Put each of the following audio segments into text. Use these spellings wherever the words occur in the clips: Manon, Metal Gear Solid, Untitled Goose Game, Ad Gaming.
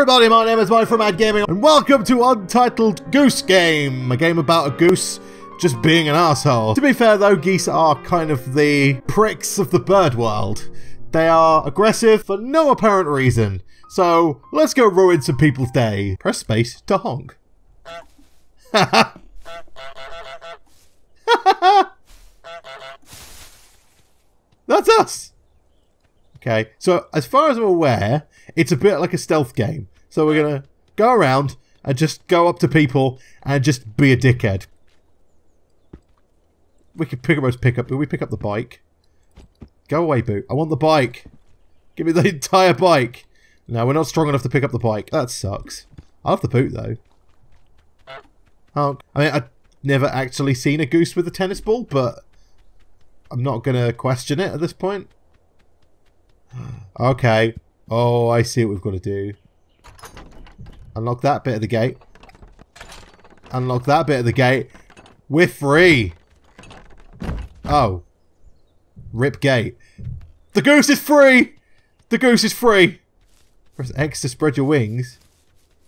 everybody, my name is Mike from Ad Gaming, and welcome to Untitled Goose Game, a game about a goose just being an arsehole. To be fair though, geese are kind of the pricks of the bird world. They are aggressive for no apparent reason. So, let's go ruin some people's day. Press space to honk. That's us! Okay, so as far as I'm aware, it's a bit like a stealth game. So we're gonna go around and just go up to people and just be a dickhead. We could pick up. Did we pick up the bike? Go away, Boot. I want the bike. Give me the entire bike. No, we're not strong enough to pick up the bike. That sucks. I love the Boot, though. Oh, I mean, I've never actually seen a goose with a tennis ball, but I'm not gonna question it at this point. Okay. Oh, I see what we've got to do. Unlock that bit of the gate. Unlock that bit of the gate. We're free. Oh. Rip gate. The goose is free! The goose is free! Press X to spread your wings.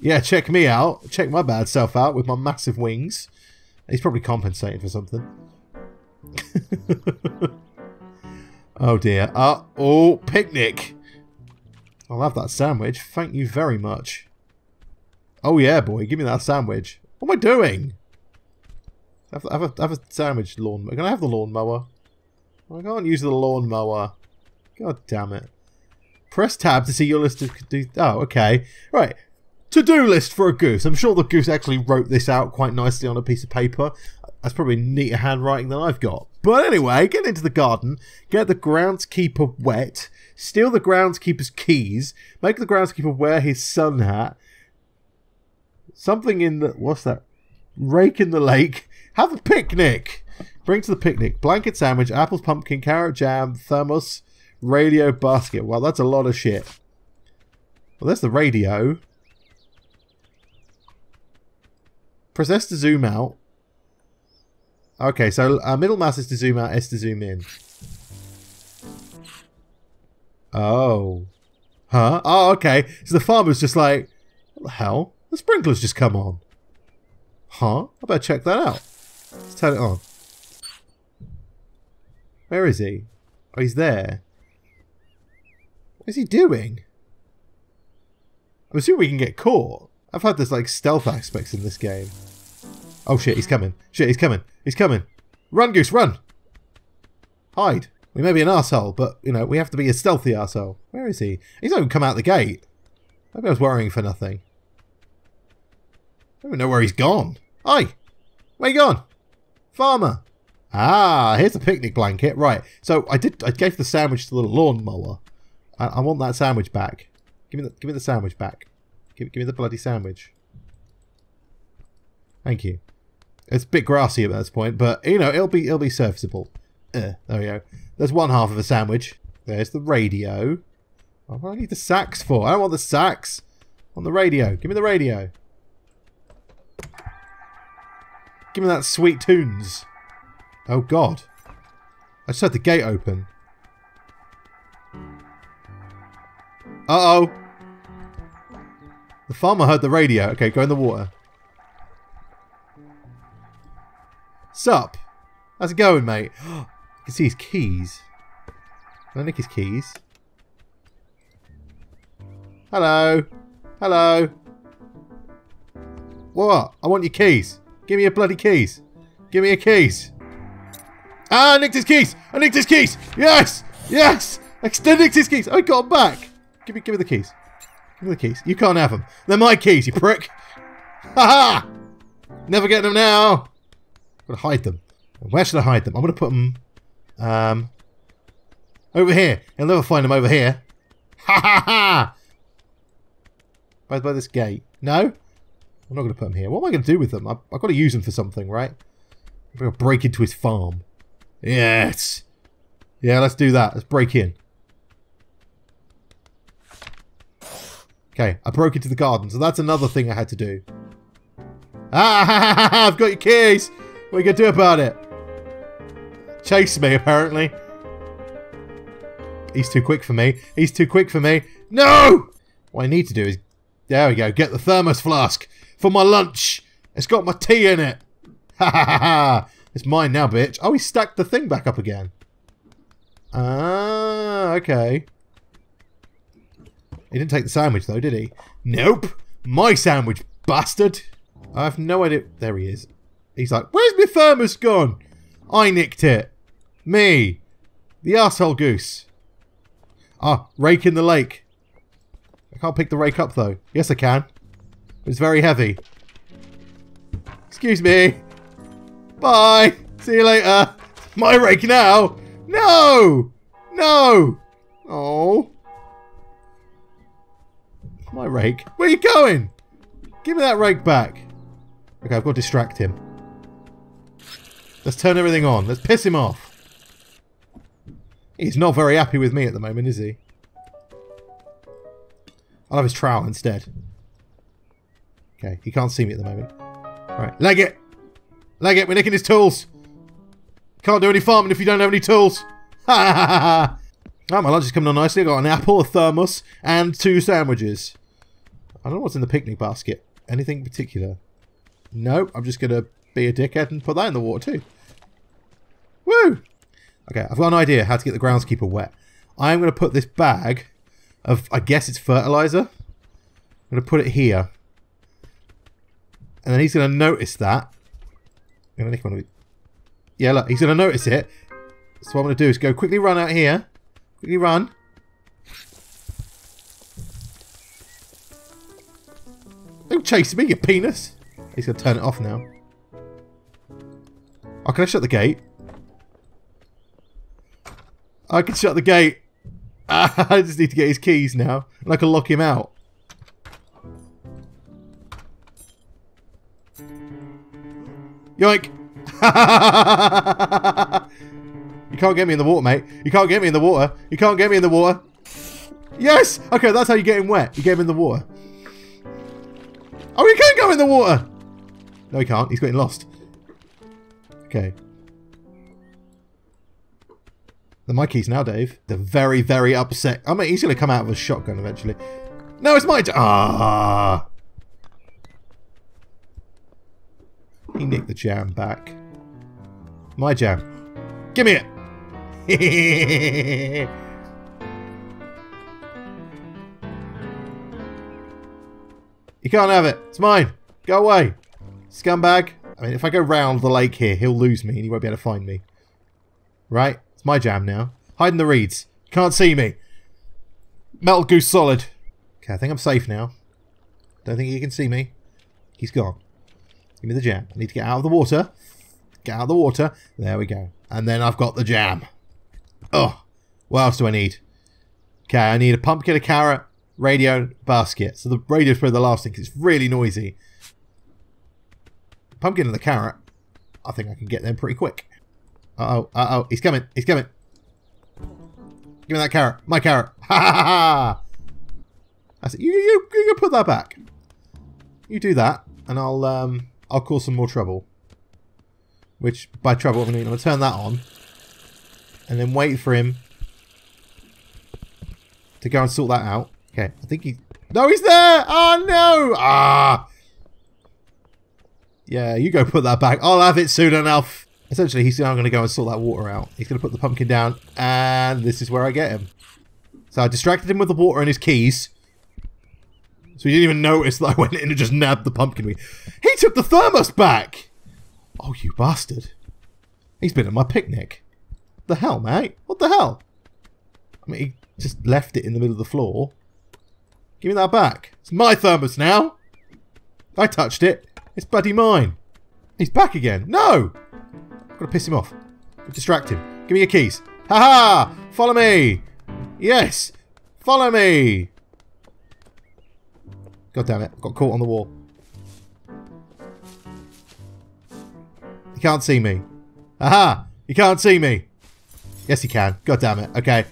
Yeah, check me out. Check my bad self out with my massive wings. He's probably compensating for something. Oh dear. Oh, picnic! I'll have that sandwich. Thank you very much. Oh yeah, boy. Give me that sandwich. What am I doing? Have a sandwich lawnmower. Can I have the lawnmower? I can't use the lawnmower. God damn it. Press tab to see your list of... Oh, okay. Right. To-do list for a goose. I'm sure the goose actually wrote this out quite nicely on a piece of paper. That's probably neater handwriting than I've got. But anyway, get into the garden, get the groundskeeper wet, steal the groundskeeper's keys, make the groundskeeper wear his sun hat, something in the... What's that? Rake in the lake. Have a picnic. Bring to the picnic. Blanket sandwich, apples, pumpkin, carrot jam, thermos, radio basket. Well, that's a lot of shit. Well, there's the radio. Press S to zoom out. Okay, so middle mouse is to zoom out, S to zoom in. Oh. Huh? Oh, okay. So the farmer's just like, what the hell? The sprinkler's just come on. Huh? I better check that out. Let's turn it on. Where is he? Oh, he's there. What is he doing? I'm assuming we can get caught. I've had this like stealth aspects in this game. Oh shit, he's coming. Shit, he's coming. He's coming. Run, goose, run! Hide. We may be an arsehole, but you know, we have to be a stealthy arsehole. Where is he? He's not even come out the gate. Maybe I was worrying for nothing. I don't even know where he's gone. Aye! Where you gone? Farmer! Ah, here's the picnic blanket. Right, so I gave the sandwich to the lawnmower. I want that sandwich back. Give me the sandwich back. Give me the bloody sandwich. Thank you. It's a bit grassy at this point, but you know it'll be serviceable. There we go. There's one half of a sandwich. There's the radio. Oh, what do I need the sax for? I don't want the sax. I want the radio. Give me the radio. Give me that sweet tunes. Oh god. I just had the gate open. Uh-oh. The farmer heard the radio. Okay, go in the water. Sup? How's it going, mate? I can see his keys. Can I nick his keys? Hello. Hello. What? I want your keys. Give me your bloody keys. Give me your keys. Ah, I nicked his keys! I nicked his keys! Yes! Yes! I nicked his keys! I got them back! Give me the keys. Give me the keys. You can't have them. They're my keys, you prick! Ha ha! Never getting them now! I'm gonna hide them. Where should I hide them? I'm gonna put them... over here! You'll never find them over here! Ha ha ha! By this gate. No? I'm not gonna put them here. What am I gonna do with them? I've gotta use them for something, right? I'm gonna break into his farm. Yes! Yeah, let's do that. Let's break in. Okay, I broke into the garden, so that's another thing I had to do. Ah, ha, ha, ha, ha, I've got your keys! What are you going to do about it? Chase me, apparently. He's too quick for me. He's too quick for me. No! What I need to do is There we go. Get the thermos flask for my lunch. It's got my tea in it. Ha ha ha ha. It's mine now, bitch. Oh, he stacked the thing back up again. Ah, okay. He didn't take the sandwich though, did he? Nope. My sandwich, bastard. I have no idea. There he is. He's like, where's my thermos gone? I nicked it. Me. The arsehole goose. Ah, rake in the lake. I can't pick the rake up though. Yes, I can. It's very heavy. Excuse me. Bye. See you later. My rake now. No. No. Oh. My rake. Where are you going? Give me that rake back. Okay, I've got to distract him. Let's turn everything on. Let's piss him off. He's not very happy with me at the moment, is he? I'll have his trowel instead. Okay, he can't see me at the moment. Alright, leg it! Leg it, we're nicking his tools! Can't do any farming if you don't have any tools! Ha ha ha ha! Oh, my lunch is coming on nicely. I've got an apple, a thermos, and 2 sandwiches. I don't know what's in the picnic basket. Anything particular? Nope, I'm just going to be a dickhead and put that in the water too. Woo! Okay, I've got an idea how to get the groundskeeper wet. I'm going to put this bag of, I guess it's fertilizer. I'm going to put it here. And then he's going to notice that. I'm going to nick one of it. Yeah, look, he's going to notice it. So what I'm going to do is go quickly run out here. Quickly run. Don't chase me, you penis. He's going to turn it off now. Oh, can I shut the gate? I can shut the gate. I just need to get his keys now. And I can lock him out. Yoink! You can't get me in the water, mate. You can't get me in the water. You can't get me in the water. Yes! Okay, that's how you get him wet. You get him in the water. Oh, he can go in the water! No, he can't. He's getting lost. Okay. They're my keys now, Dave. They're very, very upset. I mean, he's going to come out with a shotgun eventually. No, it's my turn. Ah! He nicked the jam back. My jam. Give me it! You can't have it. It's mine. Go away. Scumbag. I mean, if I go round the lake here, he'll lose me and he won't be able to find me. Right? It's my jam now. Hide in the reeds. You can't see me. Metal Goose Solid. Okay, I think I'm safe now. Don't think he can see me. He's gone. Give me the jam. I need to get out of the water. Get out of the water. There we go. And then I've got the jam. Oh, what else do I need? Okay, I need a pumpkin, a carrot, radio, basket. So the radio's probably the last thing because it's really noisy. Pumpkin and the carrot. I think I can get them pretty quick. Uh-oh, uh-oh. He's coming. He's coming. Give me that carrot. My carrot. Ha ha ha. That's it. You can put that back. You do that and I'll cause some more trouble. Which, by trouble, I'm going to turn that on. And then wait for him to go and sort that out. Okay, I think he... No, he's there! Oh, no! Ah! Yeah, you go put that back. I'll have it soon enough. Essentially, he's now going to go and sort that water out. He's going to put the pumpkin down. And this is where I get him. So I distracted him with the water and his keys. So he didn't even notice that I went in and just nabbed the pumpkin. He took the thermos back! Oh, you bastard. He's been at my picnic. The hell, mate? What the hell? I mean, he just left it in the middle of the floor. Give me that back. It's my thermos now. I touched it. It's bloody mine. He's back again. No! I've got to piss him off. Distract him. Give me your keys. Ha-ha! Follow me! Yes! Follow me! God damn it. Got caught on the wall. He can't see me. Aha! He can't see me. Yes, he can. God damn it. Okay.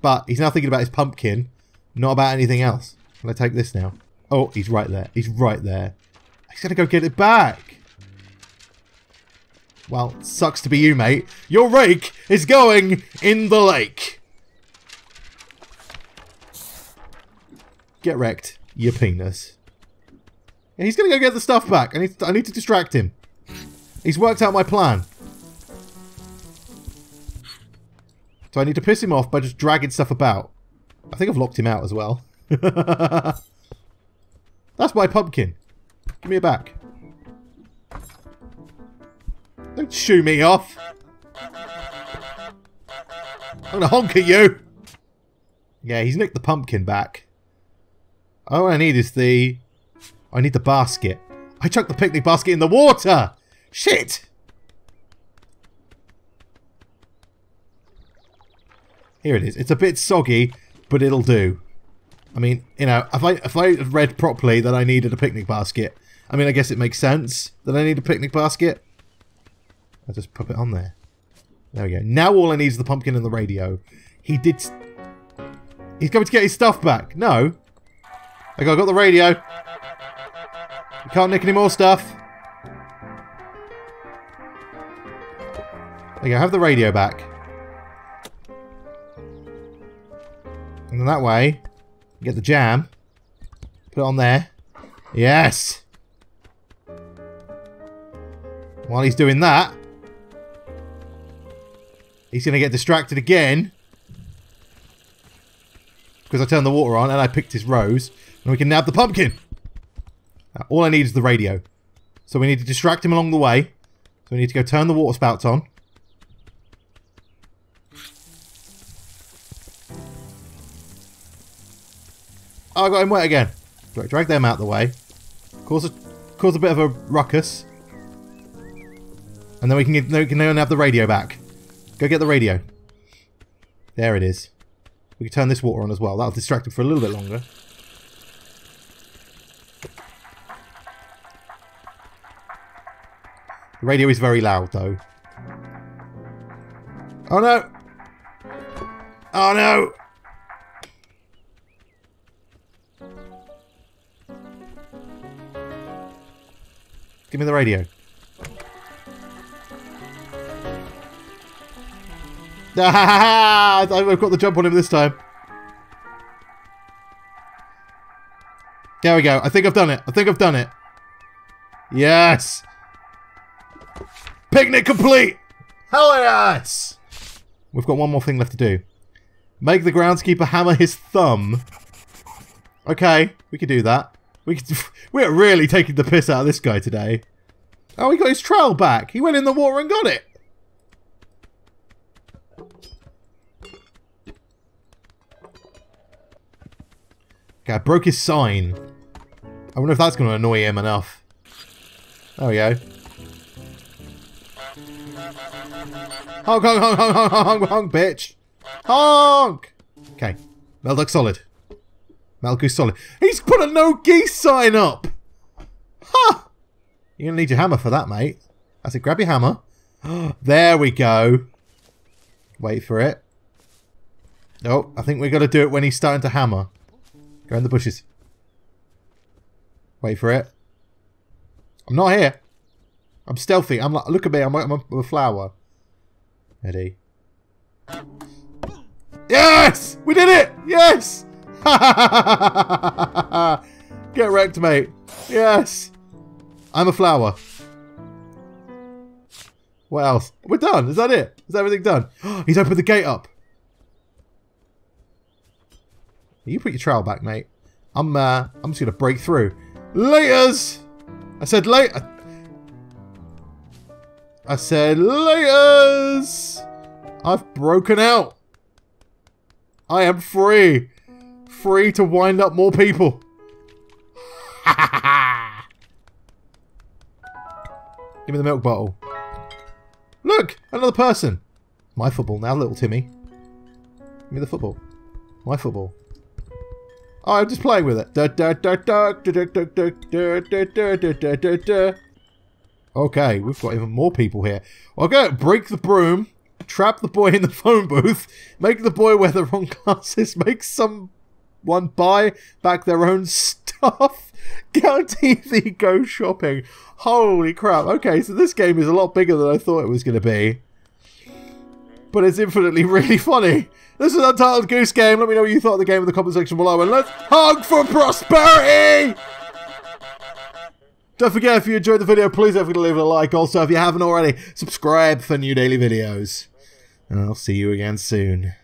But he's now thinking about his pumpkin, not about anything else. Can I take this now? Oh, he's right there. He's right there. He's going to go get it back. Well, sucks to be you, mate. Your rake is going in the lake. Get wrecked, your penis. And he's going to go get the stuff back. I need to distract him. He's worked out my plan. So I need to piss him off by just dragging stuff about. I think I've locked him out as well. That's my pumpkin. Give me it back. Don't shoo me off. I'm going to honk at you. Yeah, he's nicked the pumpkin back. All I need is the... I need the basket. I chucked the picnic basket in the water! Shit! Here it is. It's a bit soggy, but it'll do. I mean, you know, if I read properly that I needed a picnic basket, I mean, I guess it makes sense that I need a picnic basket. I'll just pop it on there. There we go. Now all I need is the pumpkin and the radio. He did... He's going to get his stuff back. No. Okay, I got the radio. You can't nick any more stuff. There you go, have the radio back. And then that way, you get the jam. Put it on there. Yes! While he's doing that, he's going to get distracted again. Because I turned the water on and I picked his rose. And we can nab the pumpkin. Now, all I need is the radio. So we need to distract him along the way. So we need to go turn the water spouts on. Oh, I got him wet again. Drag them out the way. Cause a bit of a ruckus. And then we can have the radio back. Go get the radio. There it is. We can turn this water on as well. That'll distract him for a little bit longer. The radio is very loud, though. Oh, no! Oh, no! Give me the radio. Ah, I've got the jump on him this time. There we go. I think I've done it. I think I've done it. Yes! Picnic complete! Hell yes! We've got one more thing left to do. Make the groundskeeper hammer his thumb. Okay, we could do that. We're really taking the piss out of this guy today. Oh, he got his trowel back. He went in the water and got it. Okay, I broke his sign. I wonder if that's going to annoy him enough. There we go. Honk, honk, honk, honk, honk, honk, honk, bitch. Honk! Okay. Metal Gear Solid. Metal Gear Solid. He's put a no geese sign up! Huh! You're going to need your hammer for that, mate. That's it. Grab your hammer. There we go. Wait for it. Oh, I think we've got to do it when he's starting to hammer. Go in the bushes. Wait for it. I'm not here. I'm stealthy. I'm like, look at me. I'm a flower. Ready? Yes! We did it! Yes! Get wrecked, mate. Yes! I'm a flower. What else? We're done. Is that it? Is everything done? He's opened the gate up. You put your trowel back, mate. I'm just gonna break through. Laters! I said later. I said laters! I've broken out. I am free. Free to wind up more people. Give me the milk bottle. Look! Another person. My football now, little Timmy. Give me the football. My football. Oh, I'm just playing with it. Okay, we've got even more people here. Okay, break the broom, trap the boy in the phone booth, make the boy wear the wrong glasses, make someone buy back their own stuff, guarantee the go shopping. Holy crap. Okay, so this game is a lot bigger than I thought it was going to be. but it's infinitely really funny. This is Untitled Goose Game. Let me know what you thought of the game in the comment section below, and let's hug for prosperity! Don't forget, if you enjoyed the video, please don't forget to leave it a like. Also, if you haven't already, subscribe for new daily videos. And I'll see you again soon.